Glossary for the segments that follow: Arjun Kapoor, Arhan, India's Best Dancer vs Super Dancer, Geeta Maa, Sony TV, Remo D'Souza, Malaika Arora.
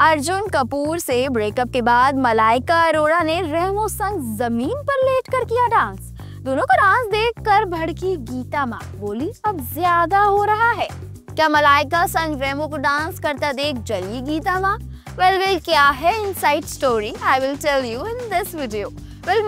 अर्जुन कपूर से ब्रेकअप के बाद मलाइका अरोड़ा ने रेमो संग जमीन पर लेटकर किया डांस। दोनों को डांस देखकर भड़की गीता माँ, बोली अब ज्यादा हो रहा है। क्या मलाइका संग रेमो को डांस करता देख जली गीता माँ? वेल क्या है inside story, I will tell you in this video.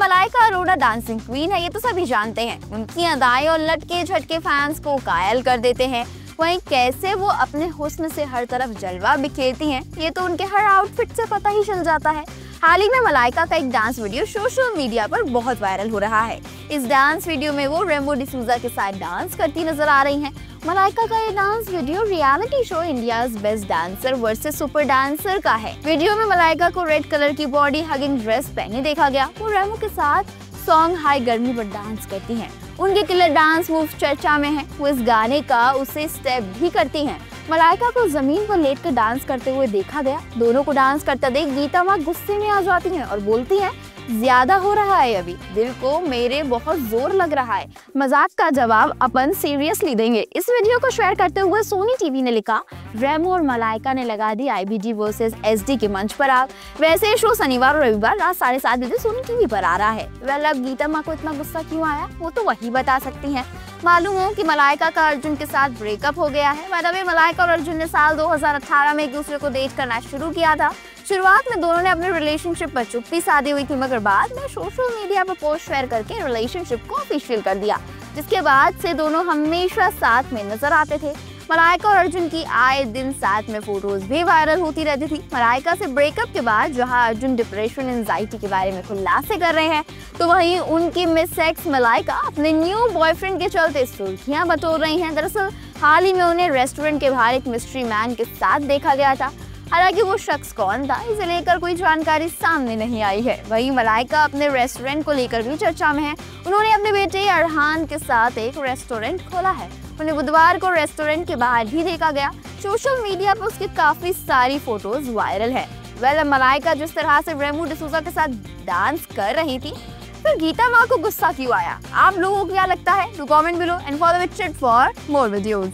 Malaika Arora dancing queen है, ये तो सभी जानते हैं। उनकी अदाएं और लटके झटके फैंस को कायल कर देते हैं। वहीं कैसे वो अपने हुस्न से हर तरफ जलवा बिखेरती हैं, ये तो उनके हर आउटफिट से पता ही चल जाता है। हाल ही में मलाइका का एक डांस वीडियो सोशल मीडिया पर बहुत वायरल हो रहा है। इस डांस वीडियो में वो रेमो डिसूजा के साथ डांस करती नजर आ रही हैं। मलाइका का ये dance video reality show India's best dancer versus super dancer का है। वीडियो में मलाइका को रेड कलर की बॉडी हगिंग ड्रेस पहने देखा गया। वो रेमो के साथ सॉन्ग हाई गर्मी पर डांस करती हैं। उनके किलर डांस मूव चर्चा में है। वो इस गाने का उसे स्टेप भी करती हैं। मलाइका को जमीन पर लेटकर डांस करते हुए देखा गया। दोनों को डांस करता देख गीता माँ गुस्से में आ जाती हैं और बोलती हैं ज्यादा हो रहा है, अभी दिल को मेरे बहुत जोर लग रहा है। मजाक का जवाब अपन सीरियसली देंगे। इस वीडियो को शेयर करते हुए सोनी टीवी ने लिखा, रेमो और मलाइका ने लगा दी आईबीजी वर्सेस एसडी के मंच पर आग। वैसे शो शनिवार और रविवार रात 7:30 बजे सोनी टीवी पर आ रहा है। वेल अब गीता माँ को इतना गुस्सा क्यों आया, वो तो वही बता सकती है। मालूम हो कि मलाइका का अर्जुन के साथ ब्रेकअप हो गया है। मतलब मलाइका और अर्जुन ने साल 2018 में एक दूसरे को डेट करना शुरू किया था। शुरुआत में दोनों ने अपने रिलेशनशिप पर चुप्पी साधी हुई थी, मगर बाद में सोशल मीडिया पर पोस्ट शेयर करके रिलेशनशिप को ऑफिशियल कर दिया, जिसके बाद से दोनों हमेशा साथ में नजर आते थे। मलाइका और अर्जुन की आए दिन साथ में फोटोज भी वायरल होती रहती थी। मलाइका से ब्रेकअप के बाद जहां अर्जुन डिप्रेशन एंजाइटी के बारे में खुलासे कर रहे हैं, तो वहीं उनकी मिस एक्स मलाइका अपने न्यू बॉयफ्रेंड के चलते सुर्खियां बटोर रही हैं। दरअसल हाल ही में उन्हें रेस्टोरेंट के बाहर एक मिस्ट्री मैन के साथ देखा गया था। हालांकि वो शख्स कौन था, इसे लेकर कोई जानकारी सामने नहीं आई है। वहीं मलाइका अपने रेस्टोरेंट को लेकर भी चर्चा में है। उन्होंने अपने बेटे अरहान के साथ एक रेस्टोरेंट खोला है। उन्हें बुधवार को रेस्टोरेंट के बाहर भी देखा गया। सोशल मीडिया पर उसकी काफी सारी फोटोज वायरल है। वेल मलाइका जिस तरह से रेमो डिसूजा के साथ डांस कर रही थी, फिर गीता माँ को गुस्सा क्यों आया? आप लोगों को क्या लगता है, to comment below and follow it for more videos.